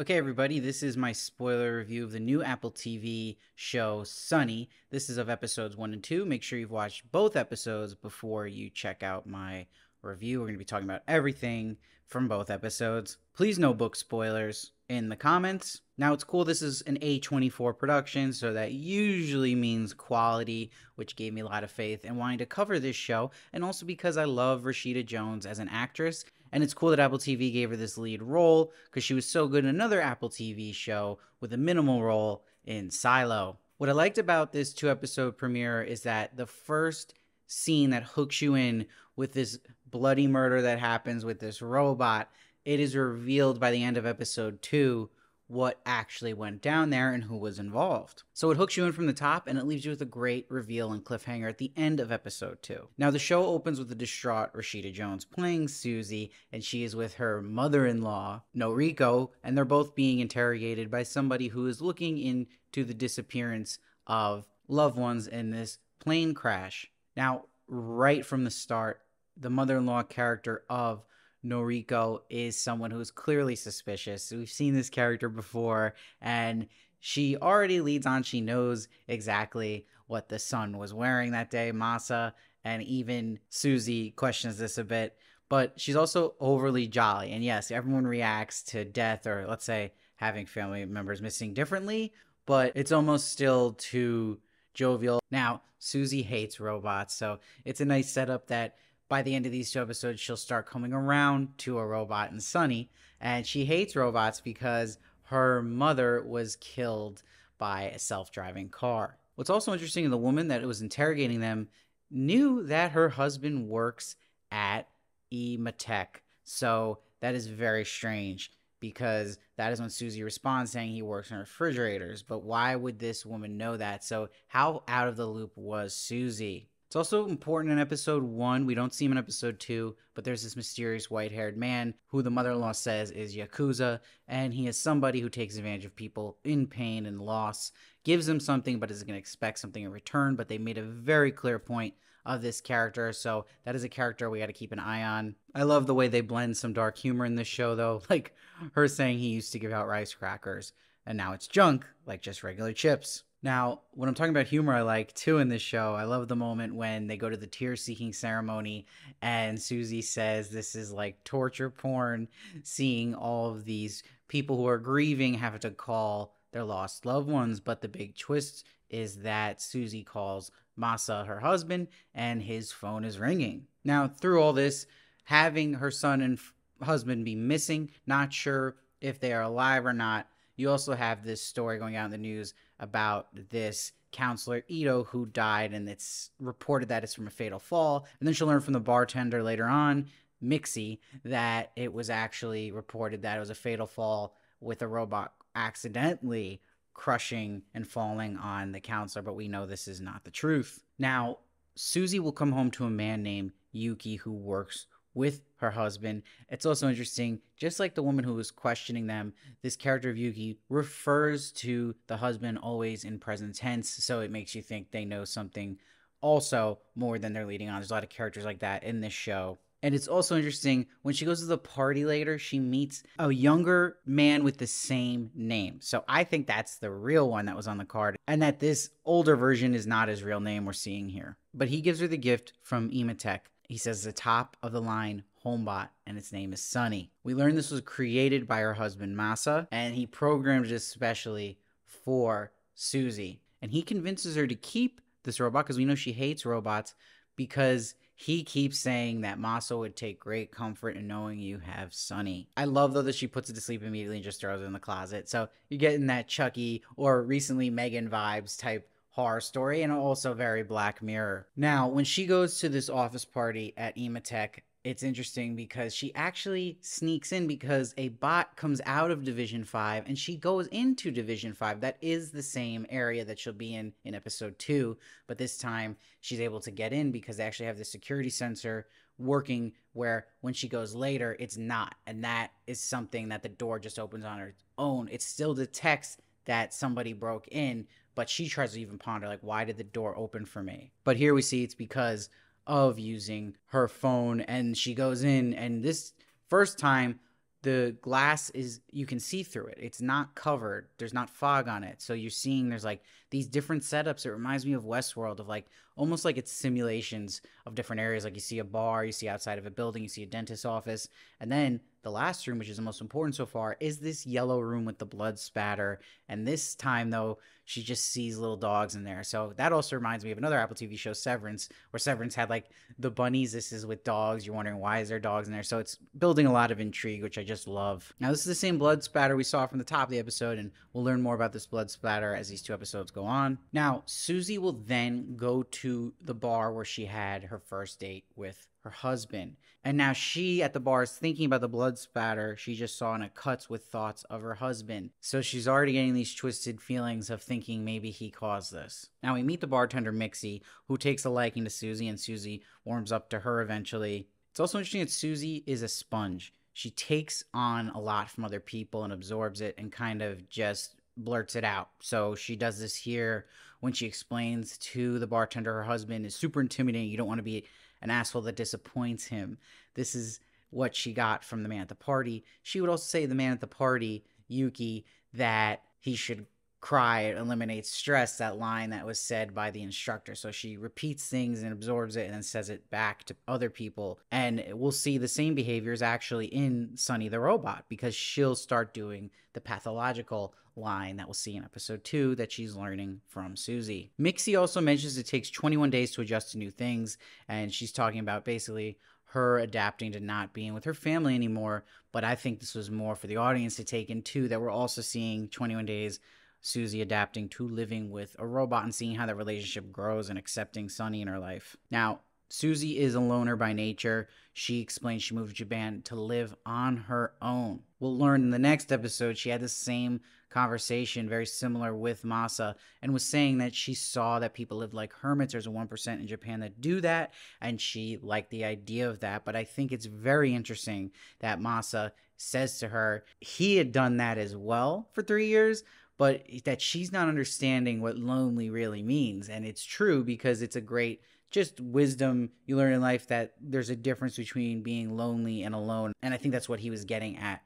Okay, everybody, this is my spoiler review of the new Apple TV show, Sunny. This is of episodes 1 and 2. Make sure you've watched both episodes before you check out my review. We're going to be talking about everything from both episodes. Please no book spoilers in the comments. Now, it's cool. This is an A24 production, so that usually means quality, which gave me a lot of faith in wanting to cover this show, and also because I love Rashida Jones as an actress. And it's cool that Apple TV gave her this lead role because she was so good in another Apple TV show with a minimal role in Silo. What I liked about this 2-episode premiere is that the first scene that hooks you in with this bloody murder that happens with this robot, it is revealed by the end of episode 2 what actually went down there and who was involved. So it hooks you in from the top, and it leaves you with a great reveal and cliffhanger at the end of episode 2. Now, the show opens with a distraught Rashida Jones playing Susie, and she is with her mother-in-law, Noriko, and they're both being interrogated by somebody who is looking into the disappearance of loved ones in this plane crash. Now, right from the start, the mother-in-law character of Noriko is someone who is clearly suspicious. We've seen this character before, and she already leads on. She knows exactly what the son was wearing that day, Masa, and even Susie questions this a bit, but she's also overly jolly. And yes, everyone reacts to death, or let's say having family members missing, differently, but it's almost still too jovial. Now, Susie hates robots, so it's a nice setup that by the end of these 2 episodes, she'll start coming around to a robot and Sunny. And she hates robots because her mother was killed by a self-driving car. What's also interesting is the woman that was interrogating them knew that her husband works at ImaTech. So that is very strange, because that is when Susie responds saying he works in refrigerators. But why would this woman know that? So how out of the loop was Susie? It's also important in episode 1, we don't see him in episode 2, but there's this mysterious white-haired man who the mother-in-law says is Yakuza, and he is somebody who takes advantage of people in pain and loss, gives them something but isn't going to expect something in return, but they made a very clear point of this character, so that is a character we got to keep an eye on. I love the way they blend some dark humor in this show, though, like her saying he used to give out rice crackers, and now it's junk, like just regular chips. Now, when I'm talking about humor, I like, too, in this show, I love the moment when they go to the tear-seeking ceremony and Susie says this is like torture porn, seeing all of these people who are grieving have to call their lost loved ones. But the big twist is that Susie calls Masa, her husband, and his phone is ringing. Now, through all this, having her son and husband be missing, not sure if they are alive or not, you also have this story going out in the news about this counselor, Ito, who died, and it's reported that it's from a fatal fall. And then she'll learn from the bartender later on, Mixie, that it was actually reported that it was a fatal fall with a robot accidentally crushing and falling on the counselor, but we know this is not the truth. Now, Susie will come home to a man named Yuki who works with her husband. It's also interesting, just like the woman who was questioning them, this character of Yuki refers to the husband always in present tense, so it makes you think they know something also more than they're leading on. There's a lot of characters like that in this show. And it's also interesting, when she goes to the party later, she meets a younger man with the same name. So I think that's the real one that was on the card, and that this older version is not his real name we're seeing here. But he gives her the gift from ImaTech. He says the top of the line homebot, and its name is Sunny. We learned this was created by her husband, Masa, and he programmed it especially for Susie. And he convinces her to keep this robot, because we know she hates robots, because he keeps saying that Masa would take great comfort in knowing you have Sunny. I love, though, that she puts it to sleep immediately and just throws it in the closet. So you're getting that Chucky or recently Megan vibes type horror story, and also very Black Mirror. Now, when she goes to this office party at ImaTech, it's interesting because she actually sneaks in, because a bot comes out of Division 5 and she goes into Division 5. That is the same area that she'll be in Episode 2, but this time she's able to get in because they actually have the security sensor working, where when she goes later, it's not. And that is something that the door just opens on her own. It still detects that somebody broke in, but she tries to even ponder, like, why did the door open for me? But here we see it's because of using her phone, and she goes in, and this first time the glass is, you can see through it. It's not covered. There's not fog on it. So you're seeing there's like these different setups. It reminds me of Westworld, of like almost like it's simulations of different areas. Like you see a bar, you see outside of a building, you see a dentist's office. And then the last room, which is the most important so far, is this yellow room with the blood spatter. And this time though, she just sees little dogs in there. So that also reminds me of another Apple TV show, Severance, where Severance had like the bunnies. This is with dogs. You're wondering why is there dogs in there? So it's building a lot of intrigue, which I just love. Now this is the same blood spatter we saw from the top of the episode, and we'll learn more about this blood spatter as these two episodes go on. Now, Susie will then go to the bar where she had her first date with her husband. And now she at the bar is thinking about the blood spatter she just saw, and it cuts with thoughts of her husband. So she's already getting these twisted feelings of thinking maybe he caused this. Now we meet the bartender Mixie, who takes a liking to Susie, and Susie warms up to her eventually. It's also interesting that Susie is a sponge. She takes on a lot from other people and absorbs it and kind of just blurts it out. So she does this here when she explains to the bartender her husband is super intimidating. You don't want to be an asshole that disappoints him. This is what she got from the man at the party. She would also say to the man at the party, Yuki, that he should cry. It eliminates stress, that line that was said by the instructor. So she repeats things and absorbs it and then says it back to other people. And we'll see the same behaviors actually in Sunny the Robot, because she'll start doing the pathological line that we'll see in episode 2 that she's learning from Susie. Mixie also mentions it takes 21 days to adjust to new things, and she's talking about basically her adapting to not being with her family anymore. But I think this was more for the audience to take in too, that we're also seeing 21 days Susie adapting to living with a robot and seeing how that relationship grows and accepting Sunny in her life. Now, Susie is a loner by nature. She explains she moved to Japan to live on her own. We'll learn in the next episode she had the same conversation, very similar with Masa, and was saying that she saw that people live like hermits. There's a 1% in Japan that do that, and she liked the idea of that. But I think it's very interesting that Masa says to her he had done that as well for 3 years, but that she's not understanding what lonely really means. And it's true, because it's a great just wisdom you learn in life, that there's a difference between being lonely and alone. And I think that's what he was getting at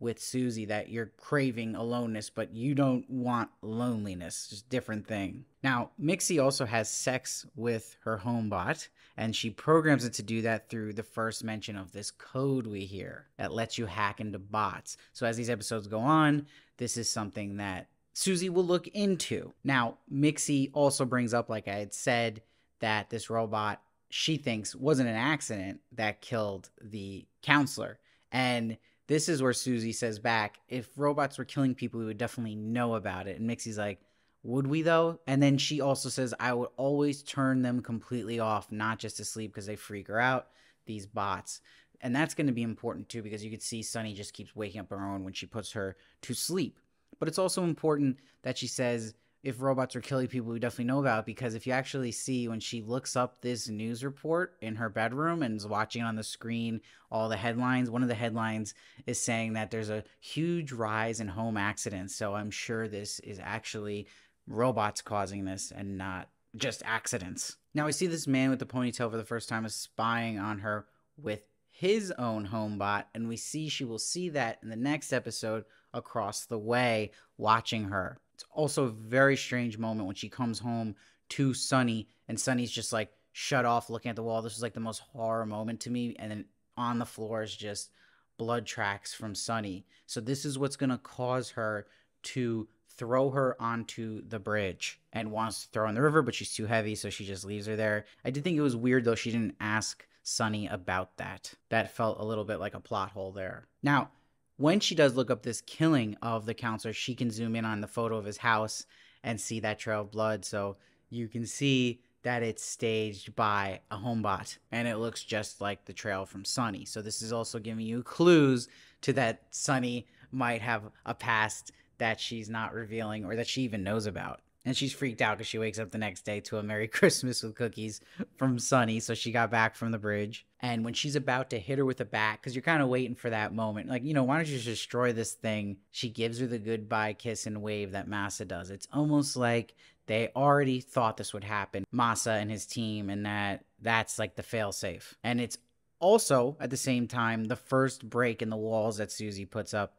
with Susie, that you're craving aloneness, but you don't want loneliness. Just a different thing. Now, Mixie also has sex with her home bot, and she programs it to do that through the first mention of this code we hear that lets you hack into bots. So as these episodes go on, this is something that Susie will look into. Now, Mixie also brings up, like I had said, that this robot, she thinks, wasn't an accident that killed the counselor. And this is where Susie says back, if robots were killing people, we would definitely know about it. And Mixie's like, would we though? And then she also says, I would always turn them completely off, not just to sleep, because they freak her out, these bots. And that's going to be important too, because you could see Sunny just keeps waking up her own when she puts her to sleep. But it's also important that she says, if robots are killing people, we definitely know about it, because if you actually see when she looks up this news report in her bedroom and is watching on the screen all the headlines, one of the headlines is saying that there's a huge rise in home accidents. So I'm sure this is actually robots causing this and not just accidents. Now we see this man with the ponytail for the first time is spying on her with his own home bot, and we see she will see that in the next episode across the way watching her. It's also a very strange moment when she comes home to Sunny, and Sunny's just like shut off looking at the wall. This was like the most horror moment to me. And then on the floor is just blood tracks from Sunny. So this is what's going to cause her to throw her onto the bridge, and wants to throw her in the river, but she's too heavy, so she just leaves her there. I did think it was weird though she didn't ask Sunny about that. That felt a little bit like a plot hole there. Now, when she does look up this killing of the counselor, she can zoom in on the photo of his house and see that trail of blood. So you can see that it's staged by a home bot, and it looks just like the trail from Sunny. So this is also giving you clues to that Sunny might have a past that she's not revealing, or that she even knows about. And she's freaked out because she wakes up the next day to a Merry Christmas with cookies from Sunny. So she got back from the bridge. And when she's about to hit her with a bat, because you're kind of waiting for that moment, like, you know, why don't you just destroy this thing? She gives her the goodbye kiss and wave that Masa does. It's almost like they already thought this would happen, Masa and his team, and that's like the failsafe. And it's Also, at the same time, the first break in the walls that Susie puts up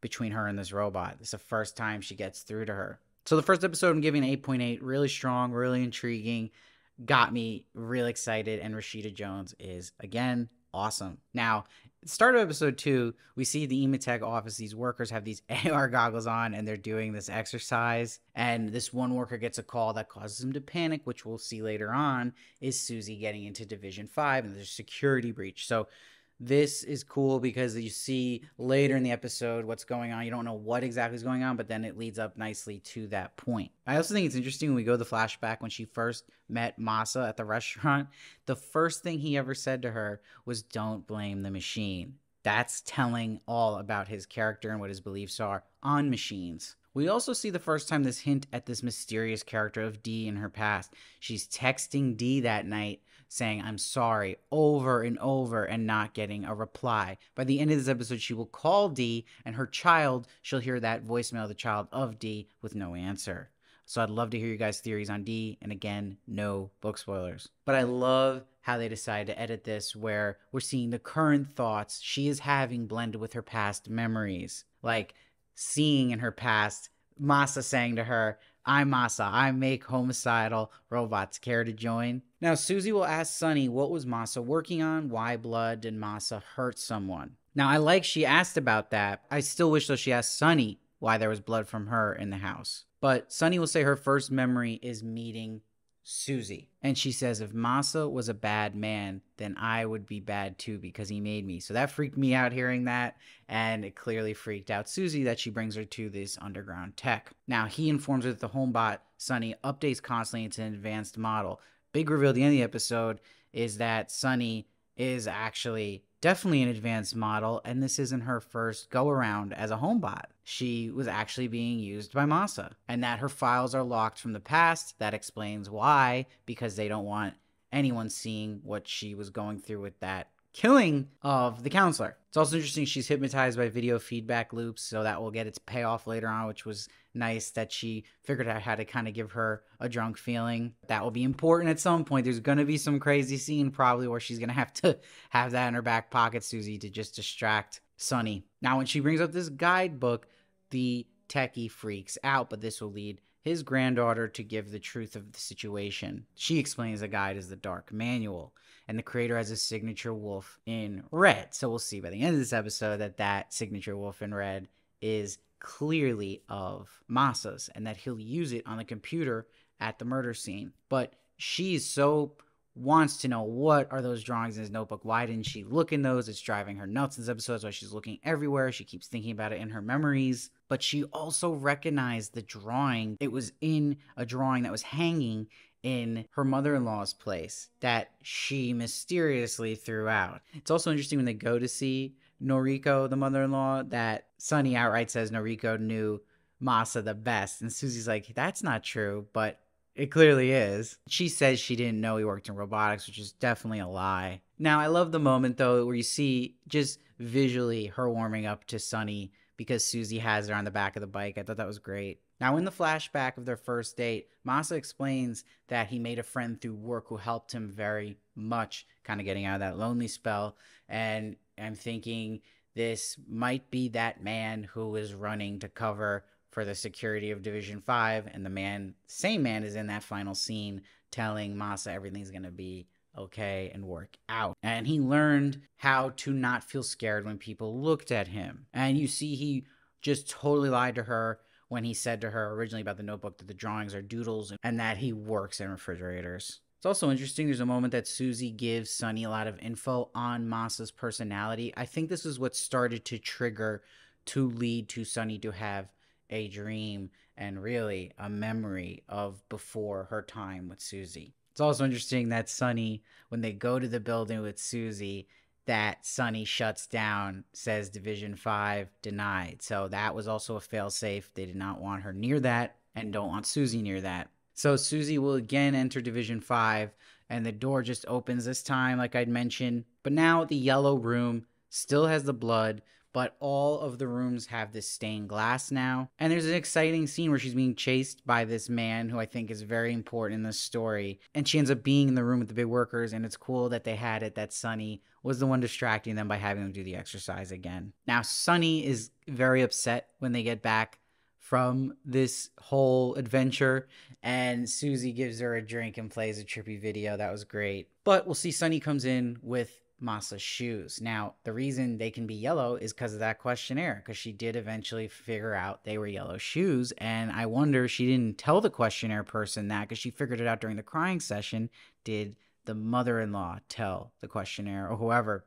between her and this robot. It's the first time she gets through to her. So the first episode, I'm giving an 8.8. Really strong, really intriguing. Got me really excited. And Rashida Jones is, again, awesome. Now, start of episode 2, we see the ImaTech office. These workers have these AR goggles on, and they're doing this exercise. And this one worker gets a call that causes him to panic, which we'll see later on, is Susie getting into Division 5 and there's a security breach. So this is cool because you see later in the episode what's going on. You don't know what exactly is going on, but then it leads up nicely to that point. I also think it's interesting when we go to the flashback when she first met Masa at the restaurant. The first thing he ever said to her was, "Don't blame the machine." That's telling all about his character and what his beliefs are on machines. We also see the first time this hint at this mysterious character of Dee in her past. She's texting Dee that night saying, "I'm sorry," over and over, and not getting a reply. By the end of this episode, she will call Dee, and her child, she'll hear that voicemail of the child of Dee with no answer. So I'd love to hear you guys' theories on Dee, and again, no book spoilers. But I love how they decided to edit this where we're seeing the current thoughts she is having blended with her past memories. Like, seeing in her past Masa saying to her, "I'm Masa, I make homicidal robots, care to join?" Now Susie will ask Sunny, what was Masa working on? Why blood did Masa hurt someone? Now I like she asked about that. I still wish though she asked Sunny why there was blood from her in the house. But Sunny will say her first memory is meeting Susie. And she says, if Masa was a bad man, then I would be bad too because he made me. So that freaked me out hearing that. And it clearly freaked out Susie that she brings her to this underground tech. Now he informs her that the homebot, Sunny, updates constantly. It's an advanced model. Big reveal at the end of the episode is that Sunny is actually definitely an advanced model. And this isn't her first go around as a homebot. She was actually being used by Masa, and that her files are locked from the past. That explains why, because they don't want anyone seeing what she was going through with that killing of the counselor. It's also interesting she's hypnotized by video feedback loops, so that will get its payoff later on, which was nice that she figured out how to kind of give her a drunk feeling. That will be important at some point. There's going to be some crazy scene probably where she's going to have that in her back pocket, Susie, to just distract Sunny. Now, when she brings up this guidebook, the techie freaks out, but this will lead his granddaughter to give the truth of the situation. She explains the guide is the dark manual, and the creator has a signature wolf in red. So we'll see by the end of this episode that that signature wolf in red is clearly of Masa's, and that he'll use it on the computer at the murder scene. But she's so wants to know, what are those drawings in his notebook? Why didn't she look in those? It's driving her nuts in this episode. That's why she's looking everywhere. She keeps thinking about it in her memories. But she also recognized the drawing. It was in a drawing that was hanging in her mother-in-law's place that she mysteriously threw out. It's also interesting when they go to see Noriko, the mother-in-law, that Sunny outright says Noriko knew Masa the best. And Susie's like, that's not true, but it clearly is. She says she didn't know he worked in robotics, which is definitely a lie. Now, I love the moment, though, where you see just visually her warming up to Sunny because Susie has her on the back of the bike. I thought that was great. Now, in the flashback of their first date, Masa explains that he made a friend through work who helped him very much, kind of getting out of that lonely spell. And I'm thinking this might be that man who is running to cover for the security of Division 5, and the same man is in that final scene telling Masa everything's gonna be okay and work out. And he learned how to not feel scared when people looked at him. And you see he just totally lied to her when he said to her originally about the notebook that the drawings are doodles and that he works in refrigerators. It's also interesting, there's a moment that Susie gives Sunny a lot of info on Masa's personality. I think this is what started to trigger to lead to Sunny to have a dream and really a memory of before her time with Susie. It's also interesting that Sunny, when they go to the building with Susie, that Sunny shuts down, says Division 5 denied. So that was also a failsafe. They did not want her near that and don't want Susie near that. So Susie will again enter Division 5 and the door just opens this time, like I'd mentioned. But now the yellow room still has the blood, but all of the rooms have this stained glass now. And there's an exciting scene where she's being chased by this man who I think is very important in this story. And she ends up being in the room with the big workers, and it's cool that they had it that Sunny was the one distracting them by having them do the exercise again. Now, Sunny is very upset when they get back from this whole adventure, and Susie gives her a drink and plays a trippy video. That was great. But we'll see Sunny comes in with Masa's shoes. Now, the reason they can be yellow is because of that questionnaire, because she did eventually figure out they were yellow shoes. And I wonder, she didn't tell the questionnaire person that, because she figured it out during the crying session. Did the mother-in-law tell the questionnaire, or whoever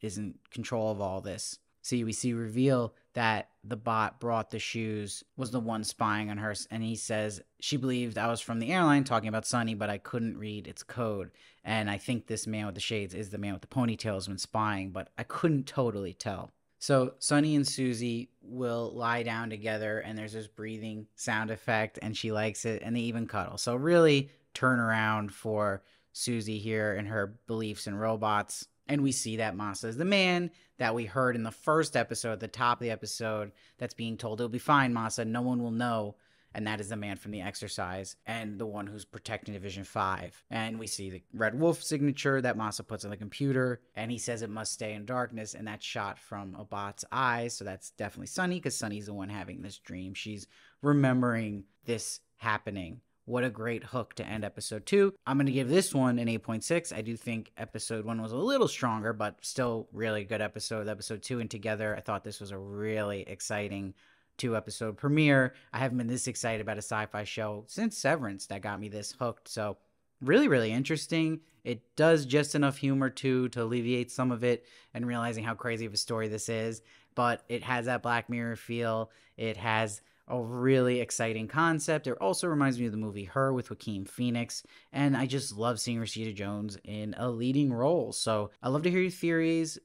is in control of all this? See, we see reveal that the bot brought the shoes, was the one spying on her, and he says, she believed I was from the airline talking about Sunny, but I couldn't read its code. And I think this man with the shades is the man with the ponytails when spying, but I couldn't totally tell. So Sunny and Susie will lie down together, and there's this breathing sound effect, and she likes it, and they even cuddle. So really turnaround for Susie here and her beliefs in robots. And we see that Masa is the man that we heard in the first episode, at the top of the episode, that's being told, it'll be fine, Masa, no one will know. And that is the man from the exercise and the one who's protecting Division 5. And we see the Red Wolf signature that Masa puts on the computer, and he says it must stay in darkness, and that's shot from a bot's eyes. So that's definitely Sunny, because Sunny's the one having this dream. She's remembering this happening. What a great hook to end episode 2. I'm going to give this one an 8.6. I do think episode 1 was a little stronger, but still really good episode. Episode 2 and together, I thought this was a really exciting 2-episode premiere. I haven't been this excited about a sci-fi show since Severance that got me this hooked. So really, really interesting. It does just enough humor too to alleviate some of it and realizing how crazy of a story this is. But it has that Black Mirror feel. It has a really exciting concept. It also reminds me of the movie Her with Joaquin Phoenix. And I just love seeing Rashida Jones in a leading role. So I'd love to hear your theories.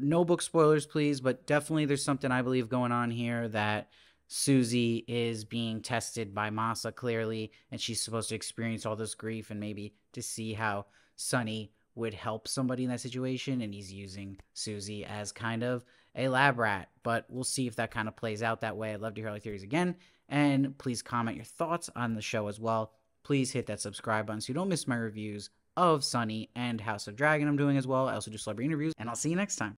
No book spoilers, please. But definitely there's something I believe going on here, that Susie is being tested by Masa clearly. And she's supposed to experience all this grief and maybe to see how Sunny would help somebody in that situation. And he's using Susie as kind of a lab rat, but we'll see if that kind of plays out that way. I'd love to hear all your theories again, and please comment your thoughts on the show as well. Please hit that subscribe button so you don't miss my reviews of Sunny and House of Dragon I'm doing as well. I also do celebrity interviews, and I'll see you next time.